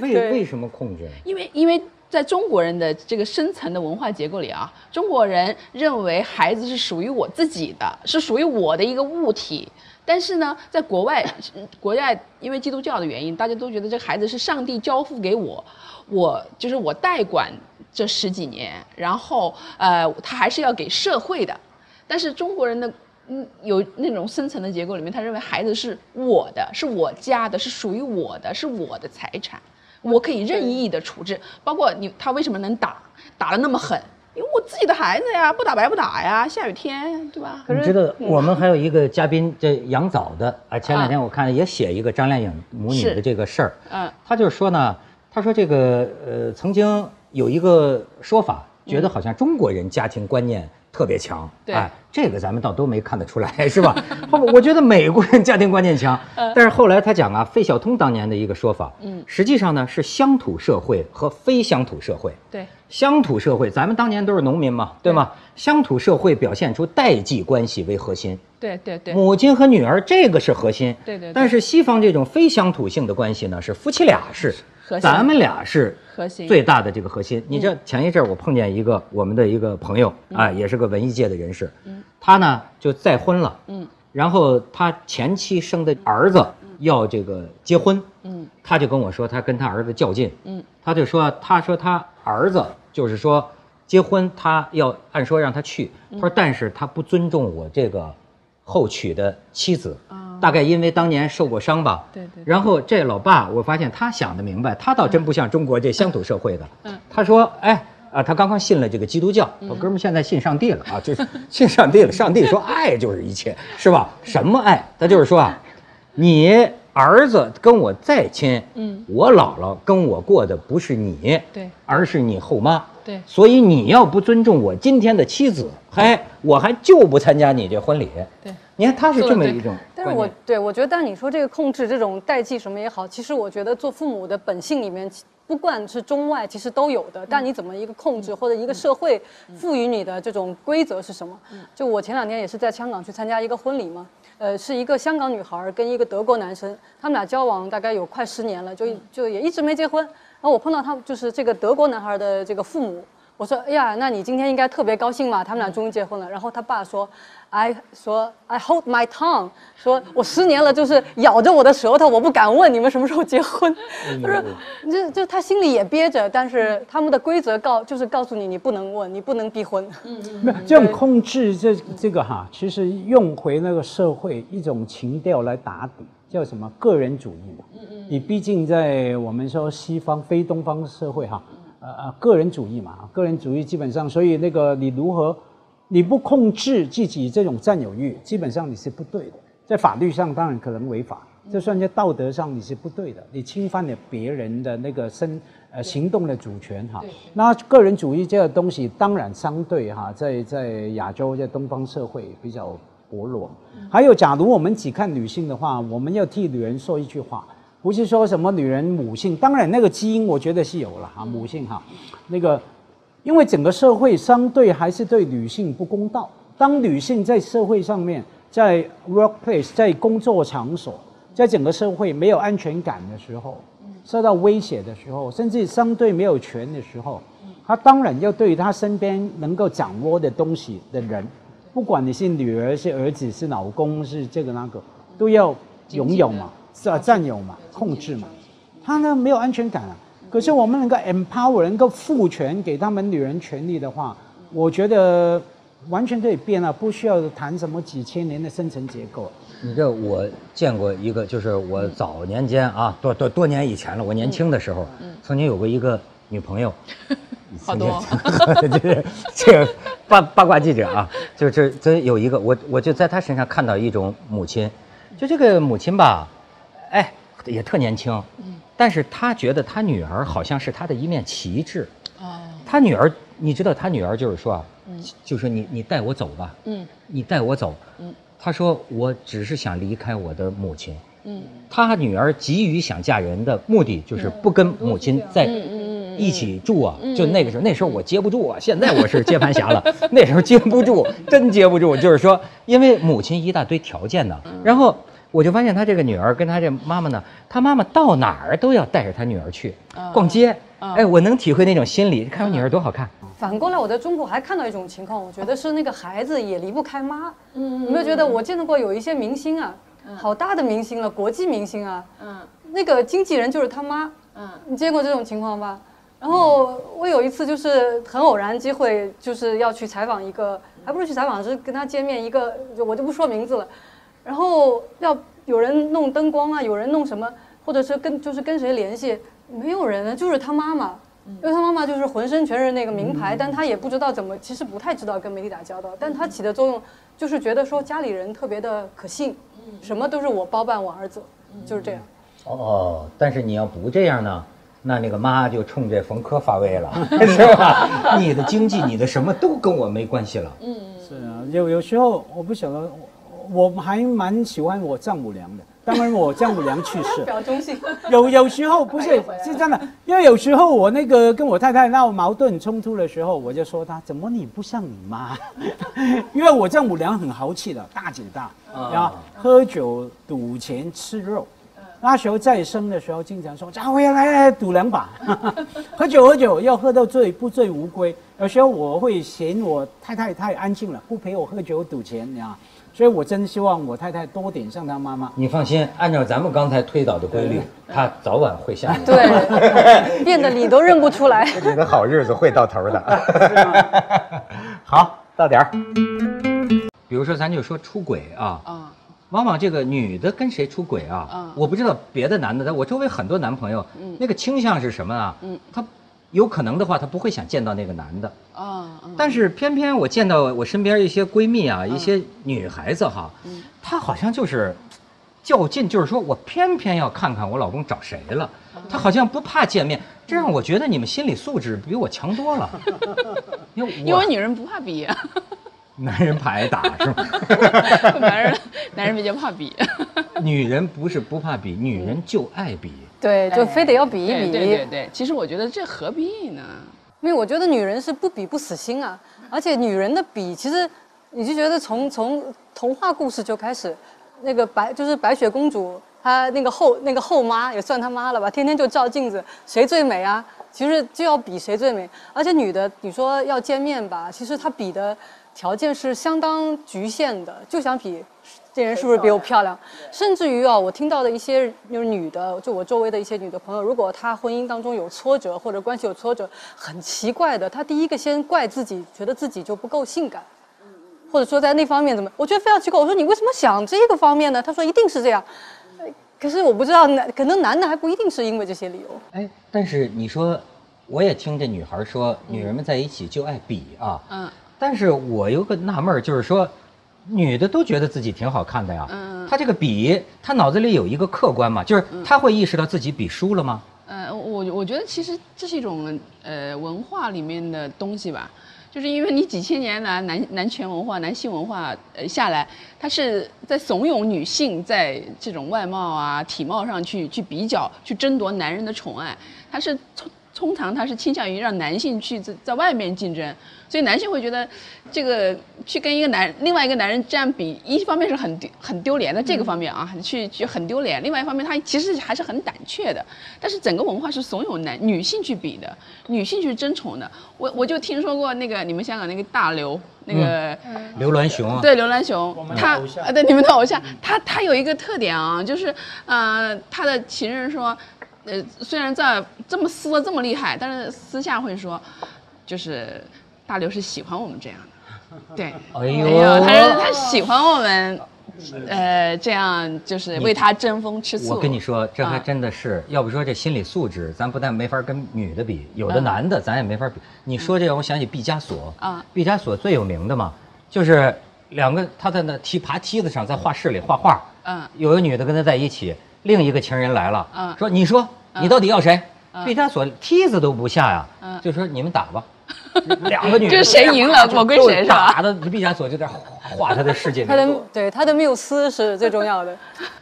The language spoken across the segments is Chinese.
为什么控制？因为在中国人的这个深层的文化结构里啊，中国人认为孩子是属于我自己的，是属于我的一个物体。但是呢，在国外因为基督教的原因，大家都觉得这孩子是上帝交付给我，我代管这10几年，然后他还是要给社会的。但是中国人的有那种深层的结构里面，他认为孩子是我的，是我家的，是属于我的，是我的财产，我可以任意的处置。包括他为什么能打得那么狠？因为我自己的孩子呀，不打白不打呀，下雨天，对吧？可是你知道，我们还有一个嘉宾，这杨枣的啊，前两天我看也写一个张靓颖母女的这个事儿，他就说呢，他说这个曾经有一个说法，觉得好像中国人家庭观念特别强，对、哎，这个咱们倒都没看得出来，是吧？我觉得美国人家庭观念强，但是后来他讲啊，费孝通当年的一个说法，实际上呢是乡土社会和非乡土社会，对，乡土社会咱们当年都是农民嘛，对吗？乡土社会表现出代际关系为核心，对对对，母亲和女儿这个是核心，对对，但是西方这种非乡土性的关系呢，是夫妻俩是。咱们俩是核心最大的这个核心。你这前一阵我碰见一个我们的一个朋友啊，也是个文艺界的人士，他呢就再婚了，然后他前妻生的儿子要这个结婚，他就跟我说他跟他儿子较劲，他就说他儿子就是说结婚他要按说让他去，他说但是他不尊重我这个后娶的妻子。大概因为当年受过伤吧，对对。然后这老爸，我发现他想得明白，他倒真不像中国这乡土社会的。他说：“哎啊，他刚刚信了这个基督教，我哥们现在信上帝了啊，就是信上帝了。上帝说爱就是一切，是吧？什么爱？他就是说啊，你儿子跟我再亲，我姥姥跟我过的不是你，对，而是你后妈。”对，所以你要不尊重我今天的妻子，我还就不参加你这婚礼。对，你看他是这么一种。但是我觉得，但你说这个控制这种代际什么也好，其实我觉得做父母的本性里面，不管是中外，其实都有的。但你怎么一个控制，或者一个社会赋予你的这种规则是什么？就我前2天也是在香港去参加一个婚礼嘛，是一个香港女孩跟一个德国男生，他们俩交往大概有快10年了，就也一直没结婚。然后我碰到他，就是这个德国男孩的这个父母，我说：“哎呀，那你今天应该特别高兴嘛，他们俩终于结婚了。”然后他爸说 I hold my tongue， 说我10年了，就是咬着我的舌头，我不敢问你们什么时候结婚。他说，就他心里也憋着，但是他们的规则告诉你，你不能问，你不能逼婚。这种控制这个哈，其实用回那个社会一种情调来打底。叫什么个人主义嘛？你毕竟在我们说西方非东方社会哈，个人主义嘛，个人主义基本上，所以那个你如何，你不控制自己这种占有欲，基本上你是不对的。在法律上当然可能违法，就算在道德上你是不对的，你侵犯了别人的那个行动的主权哈。那个人主义这个东西当然相对哈，在亚洲在东方社会比较。薄弱，还有，假如我们只看女性的话，我们要替女人说一句话，不是说什么女人母性，当然那个基因我觉得是有了哈，母性哈，那个，因为整个社会相对还是对女性不公道，当女性在社会上面，在 workplace 在工作场所，在整个社会没有安全感的时候，受到威胁的时候，甚至相对没有权的时候，她当然要对她身边能够掌握的东西的人。不管你是女儿、是儿子、是老公、是这个那个，都要拥有嘛，是啊，占有嘛，控制嘛。他呢没有安全感啊。可是我们能够 empower， 能够赋权给他们女人权利的话，我觉得完全可以变了，不需要谈什么几千年的深层结构。你这我见过一个，就是我早年间啊，多年以前了，我年轻的时候，曾经有过一个女朋友。好多，就是这个八卦记者啊，就是这有一个我就在他身上看到一种母亲，就这个母亲吧，哎也特年轻，但是他觉得他女儿好像是他的一面旗帜，他女儿你知道他女儿就是说啊，就说你带我走吧，你带我走，他说我只是想离开我的母亲，他女儿急于想嫁人的目的就是不跟母亲在。一起住啊，就那个时候，那时候我接不住啊。现在我是接盘侠了，那时候接不住，真接不住。就是说，因为母亲一大堆条件呢，然后我就发现他这个女儿跟他这妈妈呢，他妈妈到哪儿都要带着他女儿去逛街。哎，我能体会那种心理，看我女儿多好看。反过来，我在中国还看到一种情况，我觉得是那个孩子也离不开妈。嗯，有没有觉得我见到过有一些明星啊，好大的明星了，国际明星啊，嗯，那个经纪人就是他妈。嗯，你见过这种情况吧？然后我有一次就是很偶然机会，就是要去采访一个，还不是去采访，是跟他见面一个，我就不说名字了。 然后要有人弄灯光啊，有人弄什么，或者是跟谁联系，没有人呢，就是他妈妈，因为他妈妈就是浑身全是那个名牌，但他也不知道怎么，其实不太知道跟媒体打交道，但他起的作用就是觉得说家里人特别的可信，什么都是我包办我儿子，就是这样。哦，但是你要不这样呢？ 那个妈就冲这冯轲发威了，是吧？你的经济，你的什么都跟我没关系了。嗯，是啊，有时候我不晓得，我还蛮喜欢我丈母娘的。当然，我丈母娘去世，表忠心。有时候不是是真的，因为有时候我那个跟我太太闹矛盾冲突的时候，我就说她怎么你不像你妈？因为我丈母娘很豪气的，大姐大，然后喝酒、赌钱、吃肉。 那时候再生的时候，经常说：“啊，我要来赌两把，喝酒，要喝到醉不醉无归。”有时候我会嫌我太太太安静了，不陪我喝酒赌钱，你知道吗？所以我真希望我太太多点像她妈妈。你放心，按照咱们刚才推导的规律，她早晚会像你。对，变得你都认不出来。你的好日子会到头的。好，到点儿。比如说，咱就说出轨啊。嗯 往往这个女的跟谁出轨啊？我不知道别的男的，但我周围很多男朋友，那个倾向是什么啊？他有可能的话，他不会想见到那个男的啊。但是偏偏我见到我身边一些闺蜜啊，一些女孩子哈，她好像就是较劲，就是说我偏偏要看看我老公找谁了，她好像不怕见面，这让我觉得你们心理素质比我强多了。因为女人不怕比。 男人怕挨打是吗？男人比较怕比，女人不是不怕比，女人就爱比，对，就非得要比一比。对，其实我觉得这何必呢？因为我觉得女人是不比不死心啊，而且女人的比，其实你就觉得从童话故事就开始，那个白雪公主，她那个后妈也算她妈了吧，天天就照镜子，谁最美啊？其实就要比谁最美，而且女的你说要见面吧，其实她比的。 条件是相当局限的，就想比这人是不是比我漂亮，甚至于啊，我听到的一些就是女的，就我周围的一些女的朋友，如果她婚姻当中有挫折或者关系有挫折，很奇怪的，她第一个先怪自己，觉得自己就不够性感，或者说在那方面怎么，我觉得非常奇怪。我说你为什么想这个方面呢？她说一定是这样，可是我不知道，可能男的还不一定是因为这些理由。哎，但是你说，我也听这女孩说，女人们在一起就爱比啊，嗯。 但是我有个纳闷就是说，女的都觉得自己挺好看的呀。她这个比，她脑子里有一个客观嘛，就是她会意识到自己比输了吗？我觉得其实这是一种文化里面的东西吧，就是因为你几千年来男权文化、男性文化下来，它是在怂恿女性在这种外貌啊、体貌上去比较、去争夺男人的宠爱，它是。 通常倾向于让男性去在外面竞争，所以男性会觉得，这个去跟另外一个男人这样比，一方面是很丢脸的这个方面啊，去很丢脸；另外一方面，他其实还是很胆怯的。但是整个文化是怂恿女性去比的，女性去争宠的。我就听说过那个你们香港那个大刘。 那个刘銮雄啊，对刘銮雄，他对你们的偶像，他有一个特点啊，就是他的情人说，虽然在这么撕得这么厉害，但是私下会说，就是大刘是喜欢我们这样的，对，哎呦，他喜欢我们，这样就是为他争风吃醋。我跟你说，这还真的是，要不说这心理素质，咱不但没法跟女的比，有的男的咱也没法比。 你说这个，我想起毕加索啊，毕加索最有名的嘛，就是两个他在那爬梯子上，在画室里画画，有个女的跟他在一起，另一个情人来了，说你说你到底要谁？毕加索梯子都不下呀，就说你们打吧，两个女的，这谁赢了我归谁是吧？打的毕加索就在画他的世界，他的缪斯是最重要的。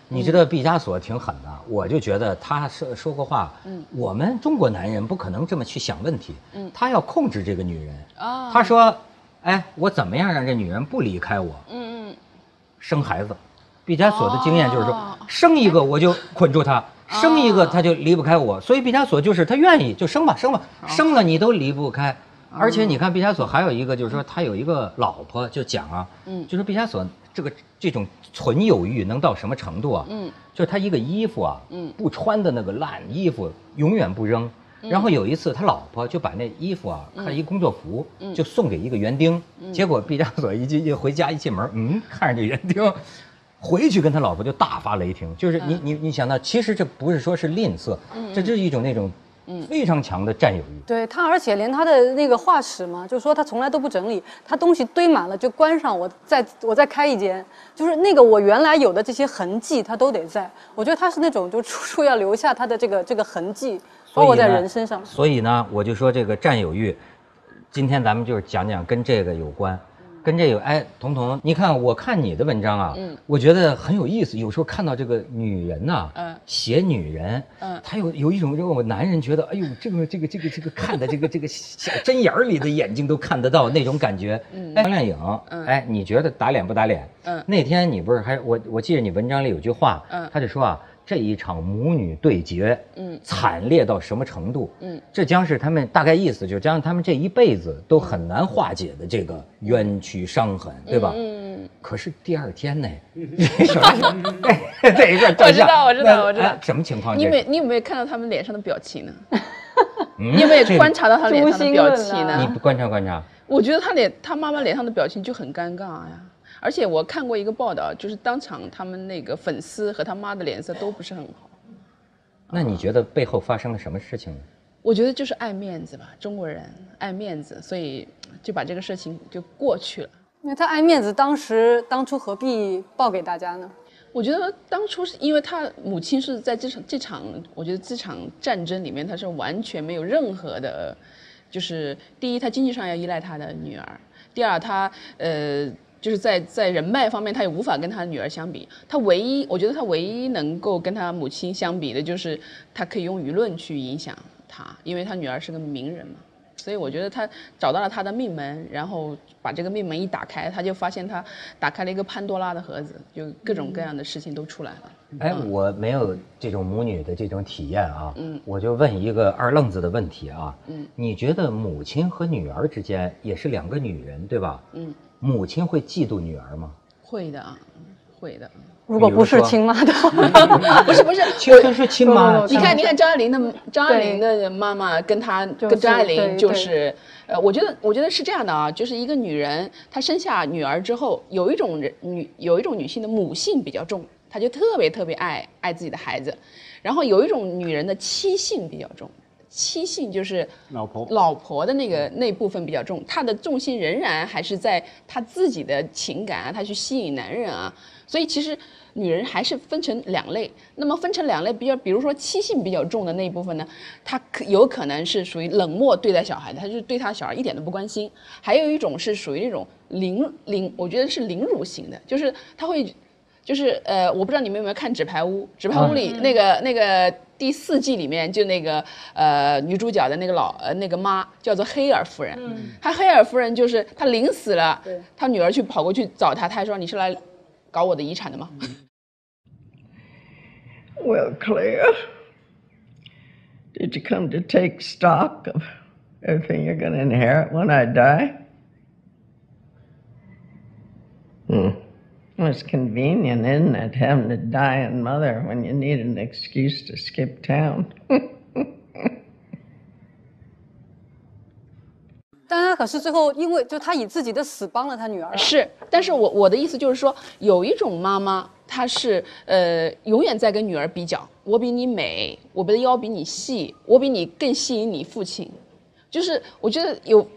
你知道毕加索挺狠的，我就觉得他说过话，我们中国男人不可能这么去想问题，他要控制这个女人啊。他说，哎，我怎么样让这女人不离开我？生孩子，毕加索的经验就是说，生一个我就捆住他，生一个他就离不开我。所以毕加索就是他愿意就生吧，生吧，生了你都离不开。而且你看毕加索还有一个就是说他有一个老婆，就讲啊，就是毕加索这种纯友欲能到什么程度啊？就是他一个衣服啊，不穿的那个烂衣服永远不扔。然后有一次，他老婆就把那衣服啊，看一工作服，就送给一个园丁。结果毕加索一回家一进门，看着这园丁，回去跟他老婆就大发雷霆。就是你想到，其实这不是说是吝啬，这就是一种那种非常强的占有欲。对他，而且连他的那个画室嘛，就是说他从来都不整理，他东西堆满了就关上，我再开一间，就是那个我原来有的这些痕迹，他都得在。我觉得他是那种就处处要留下他的这个痕迹。包括在人身上，所以呢，我就说这个占有欲，今天咱们就是讲讲跟这个有关，跟这有哎，彤彤，你看我看你的文章啊，我觉得很有意思。有时候看到这个女人呐，写女人，她有一种让我男人觉得，哎呦，这个看的这个小针眼里的眼睛都看得到那种感觉。哎，张靓颖，哎，你觉得打脸不打脸？那天你不是还我记得你文章里有句话，他就说啊。这一场母女对决，惨烈到什么程度？这将是他们大概意思，就将他们这一辈子都很难化解的这个冤屈伤痕，对吧？可是第二天呢，这一个我知道，什么情况？你有没有看到他们脸上的表情呢？你有没有观察到他脸上的表情呢？你观察观察。我觉得他妈妈脸上的表情就很尴尬呀。而且我看过一个报道，就是当场他们那个粉丝和他妈的脸色都不是很好。那你觉得背后发生了什么事情呢？我觉得就是爱面子吧，中国人爱面子，所以就把这个事情就过去了。那他爱面子，当初何必报给大家呢？我觉得当初是因为他母亲是在这场，我觉得这场战争里面，他是完全没有任何的，就是第一，他经济上要依赖他的女儿；第二，他就是在人脉方面，他也无法跟他女儿相比。我觉得他唯一能够跟他母亲相比的，就是他可以用舆论去影响他，因为他女儿是个名人嘛。所以我觉得他找到了他的命门，然后把这个命门一打开，他就发现他打开了一个潘多拉的盒子，就各种各样的事情都出来了。哎，我没有这种母女的这种体验啊。我就问一个二愣子的问题啊。你觉得母亲和女儿之间也是两个女人，对吧？母亲会嫉妒女儿吗？会的，会的。如果不是亲妈的话，不是，就是亲妈。你看张爱玲的妈妈跟张爱玲就是，我觉得是这样的啊，就是一个女人她生下女儿之后，有一种女性的母性比较重，她就特别特别爱自己的孩子，然后有一种女人的妻性比较重。妻性就是老婆的那部分比较重，她的重心仍然还是在她自己的情感啊，她去吸引男人啊，所以其实女人还是分成两类。那么分成两类，比如说妻性比较重的那一部分呢，她有可能是属于冷漠对待小孩的，她就是对她小孩一点都不关心；还有一种是属于那种我觉得是凌辱型的，就是她会。就是我不知道你们有没有看《纸牌屋》，《纸牌屋》里那个第四季里面，就那个女主角的那个妈叫做黑尔夫人，她黑尔夫人就是她临死了，她女儿跑过去找她，她还说你是来搞我的遗产的吗？Well, Claire, did you come to take stock of everything you're going to inherit when I die? It's convenient, isn't it, having a dying mother when you need an excuse to skip town? 但他可是最后，因为就他以自己的死帮了他女儿。是，但是我的意思就是说，有一种妈妈，她是永远在跟女儿比较，我比你美，我的腰比你细，我比你更吸引你父亲。就是我觉得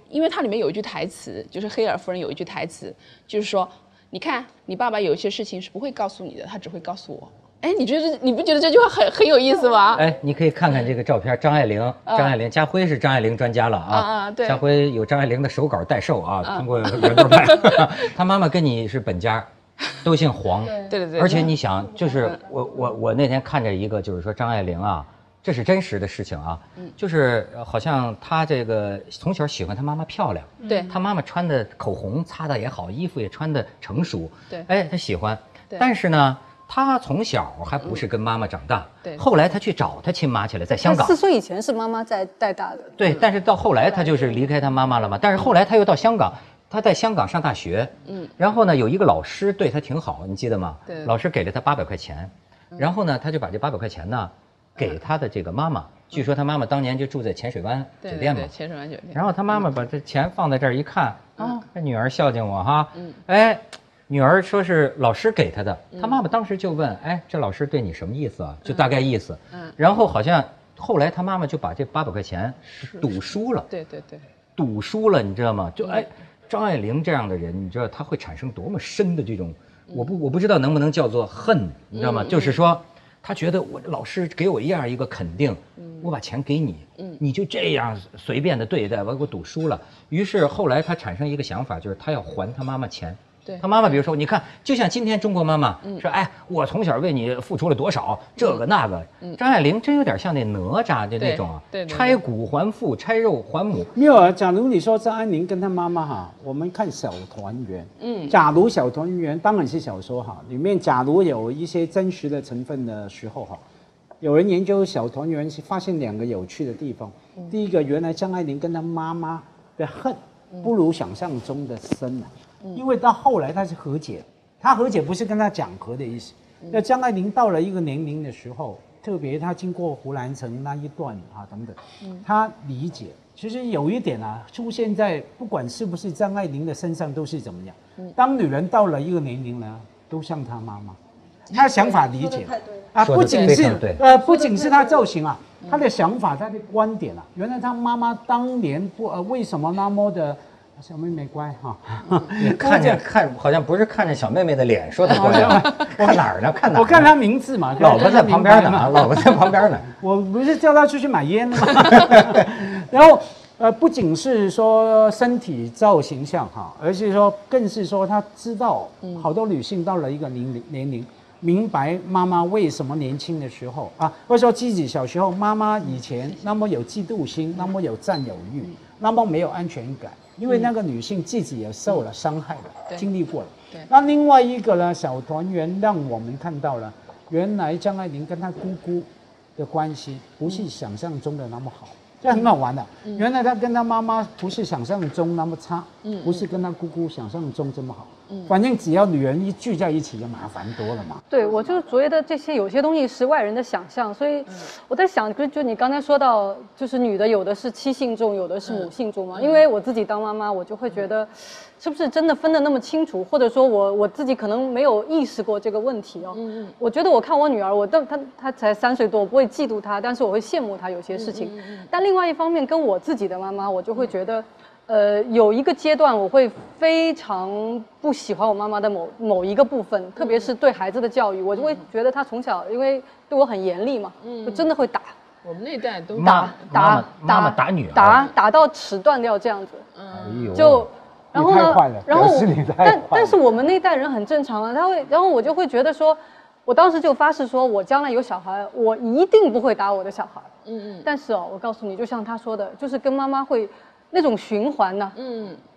因为它里面有一句台词，就是黑尔夫人有一句台词，就是说。你看，你爸爸有一些事情是不会告诉你的，他只会告诉我。哎，你不觉得这句话很有意思吗？哎，你可以看看这个照片，张爱玲，家辉是张爱玲专家了啊。对，家辉有张爱玲的手稿代售啊，通过圆桌派。他妈妈跟你是本家，都姓黄。对。而且你想，就是我那天看着一个，就是说张爱玲啊，这是真实的事情啊，就是好像她这个从小喜欢她妈妈漂亮，对她妈妈穿的口红擦的也好，衣服也穿的成熟，对，哎，她喜欢。但是呢，他从小还不是跟妈妈长大，对，后来他去找他亲妈去了，在香港。4岁以前是妈妈在带大的，对，但是到后来他就是离开他妈妈了嘛，但是后来他又到香港。他在香港上大学，嗯，然后呢，有一个老师对他挺好，你记得吗？对，老师给了他800块钱，然后呢，他就把这800块钱呢，给他的这个妈妈。据说他妈妈当年就住在浅水湾酒店嘛，对，浅水湾酒店。然后他妈妈把这钱放在这儿一看，啊，女儿孝敬我哈，嗯，哎，女儿说是老师给他的，他妈妈当时就问，哎，这老师对你什么意思啊？就大概意思，嗯，然后好像后来他妈妈就把这800块钱赌输了，对对对，赌输了，你知道吗？就哎。张爱玲这样的人，你知道他会产生多么深的这种，我不知道能不能叫做恨，你知道吗？就是说，他觉得我老师给我这样一个肯定，我把钱给你，你就这样随便的对待，我给我赌输了。于是后来他产生一个想法，就是他要还他妈妈钱。对，他妈妈，比如说，你看，就像今天中国妈妈说，哎，我从小为你付出了多少，这个那个。张爱玲真有点像那哪吒的那种啊，拆骨还父，拆肉还母。没有啊，假如你说张爱玲跟她妈妈哈，我们看《小团圆》，嗯，假如《小团圆》当然是小说哈，里面假如有一些真实的成分的时候哈，有人研究《小团圆》是发现2个有趣的地方，第一个，原来张爱玲跟她妈妈的恨不如想象中的深啊。因为到后来他是和解，他和解不是跟他讲和的意思。那张爱玲到了一个年龄的时候，特别他经过胡兰成那一段啊等等，他理解其实有一点啊，出现在不管是不是张爱玲的身上都是怎么样。当女人到了一个年龄呢，都像她妈妈，她想法理解啊，不仅是她造型啊，她的想法，她的观点啊，原来她妈妈当年为什么那么的。小妹妹乖哈，你看好像不是看着小妹妹的脸说的乖啊，看哪儿呢？看哪儿？我看她名字嘛，老婆在旁边呢啊，老婆在旁边呢。我不是叫她出去买烟吗？然后不仅是说身体造型上哈，而是说更是说她知道好多女性到了一个年龄，明白妈妈为什么年轻的时候啊，或者说自己小时候妈妈以前那么有嫉妒心，那么有占有欲，那么没有安全感。因为那个女性自己也受了伤害了，经历过了。那另外一个呢，小团圆让我们看到了，原来张爱玲跟她姑姑的关系不是想象中的那么好，这很好玩的。原来她跟她妈妈不是想象中那么差，不是跟她姑姑想象中这么好。反正只要女人一聚在一起，就麻烦多了嘛。对，我就觉得这些有些东西是外人的想象，所以我在想，就你刚才说到，就是女的有的是妻性重，有的是母性重嘛。因为我自己当妈妈，我就会觉得，是不是真的分得那么清楚？或者说我自己可能没有意识过这个问题哦。我觉得我看我女儿，她才3岁多，我不会嫉妒她，但是我会羡慕她有些事情。但另外一方面，跟我自己的妈妈，我就会觉得。有一个阶段我会非常不喜欢我妈妈的某一个部分，特别是对孩子的教育，我就会觉得她从小因为对我很严厉嘛，就真的会打。我们那代都打女儿，打到尺断掉这样子。就然后呢，然后但是我们那代人很正常啊，他会，然后我就会觉得说，我当时就发誓说，我将来有小孩，我一定不会打我的小孩。但是哦，我告诉你，就像他说的，就是跟妈妈会。那种循环呢？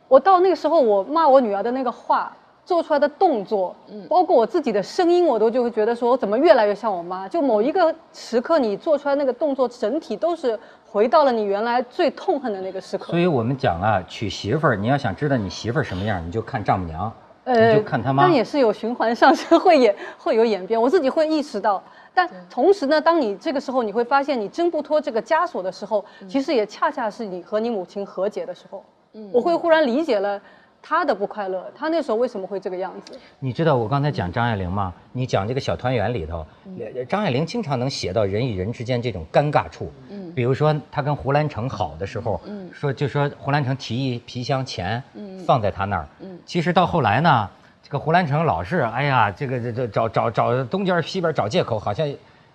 我到那个时候，我骂我女儿的那个话，做出来的动作，包括我自己的声音，我就会觉得说，我怎么越来越像我妈？就某一个时刻，你做出来那个动作，整体都是回到了你原来最痛恨的那个时刻。所以我们讲啊，娶媳妇儿，你要想知道你媳妇儿什么样，你就看丈母娘，你就看他妈。但也是有循环上升，会有演变。我自己会意识到。但同时呢，当你这个时候，你会发现你挣不脱这个枷锁的时候，其实也恰恰是你和你母亲和解的时候。我会忽然理解了她的不快乐，她那时候为什么会这个样子。你知道我刚才讲张爱玲吗？你讲这个小团圆里头，张爱玲经常能写到人与人之间这种尴尬处。比如说她跟胡兰成好的时候，就说胡兰成提议1皮箱钱放在她那儿，其实到后来呢。这个胡兰成老是，哎呀，这找东边西边找借口，好像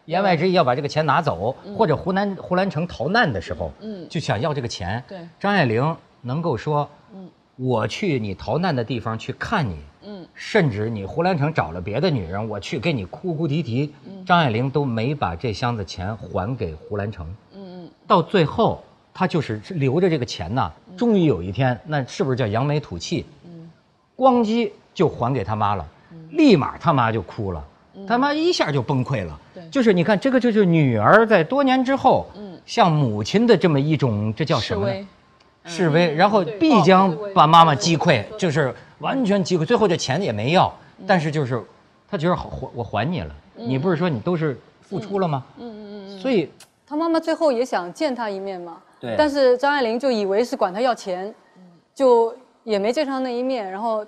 言外之意要把这个钱拿走，或者胡兰成逃难的时候，就想要这个钱。对，张爱玲能够说，我去你逃难的地方去看你，甚至你胡兰成找了别的女人，我去给你哭哭啼啼，张爱玲都没把这箱子钱还给胡兰成。到最后她就是留着这个钱呐，终于有一天，那是不是叫扬眉吐气？咣叽。就还给他妈了，立马他妈就哭了，他妈一下就崩溃了。对，就是你看这个，就是女儿在多年之后，向母亲的这么一种，这叫什么呢？示威，然后必将把妈妈击溃，就是完全击溃。最后这钱也没要，但是就是他觉得好，我还你了。你不是说你都是付出了吗？所以他妈妈最后也想见他一面嘛。对。但是张爱玲就以为是管他要钱，就也没见上那一面，然后。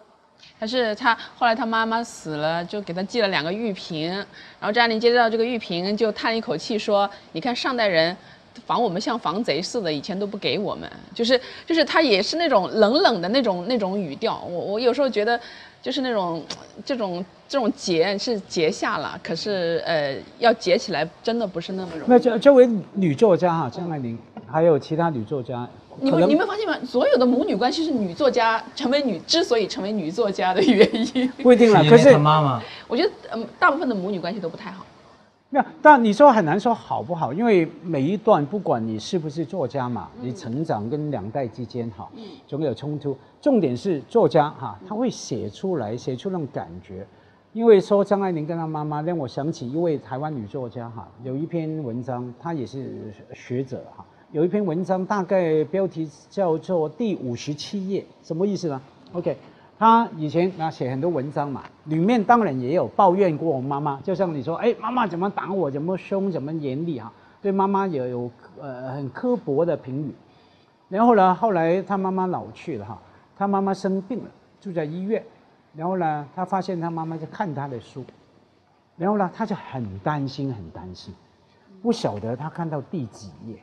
还是他后来他妈妈死了，就给他寄了2个玉瓶，然后张爱玲接到这个玉瓶就叹了一口气说：“你看上代人，防我们像防贼似的，以前都不给我们。”就是他也是那种冷冷的那种语调。我有时候觉得，就是那种这种结是结下了，可是要结起来真的不是那么容易。那这位女作家哈，张爱玲还有其他女作家。你们发现吗？所有的母女关系是女作家之所以成为女作家的原因，不一定了。可是她妈妈，我觉得大部分的母女关系都不太好。没有，但你说很难说好不好，因为每一段不管你是不是作家嘛，你成长跟两代之间哈，总有冲突。重点是作家哈，他会写出那种感觉。因为说张爱玲跟她妈妈，让我想起一位台湾女作家哈，有一篇文章，她也是学者哈。有一篇文章，大概标题叫做第57页，什么意思呢 ？OK， 他以前写很多文章嘛，里面当然也有抱怨过妈妈，就像你说，哎，妈妈怎么打我，怎么凶，怎么严厉哈，对妈妈也有很刻薄的评语。然后呢，后来他妈妈老去了哈，他妈妈生病了，住在医院，然后呢，他发现他妈妈在看他的书，然后呢，他就很担心，不晓得他看到第几页。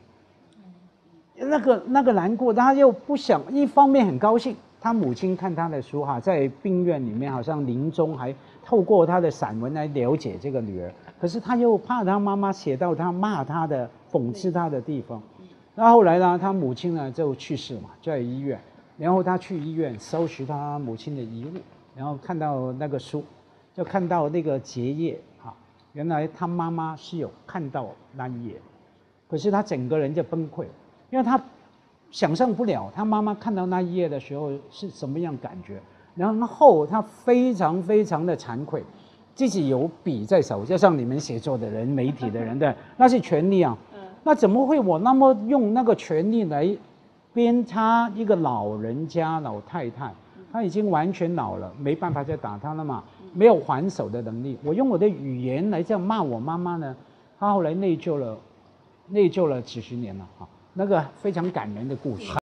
那个难过，他又不想。一方面很高兴，他母亲看他的书哈，在病院里面好像临终还透过他的散文来了解这个女儿。可是他又怕他妈妈写到他骂他的、讽刺他的地方。那后来呢，他母亲呢就去世嘛，在医院。然后他去医院收拾他母亲的遗物，然后看到那个书，就看到那个结页哈，原来他妈妈是有看到那一页，可是他整个人就崩溃了。因为他想象不了他妈妈看到那一页的时候是什么样感觉，然后他非常的惭愧，自己有笔在手，就像你们写作的人、媒体的人的，那是权利啊。那怎么会我那么用那个权利来鞭挞一个老人家、老太太？他已经完全老了，没办法再打他了嘛，没有还手的能力。我用我的语言来这样骂我妈妈呢？他后来内疚了几十年了哈。那个非常感人的故事。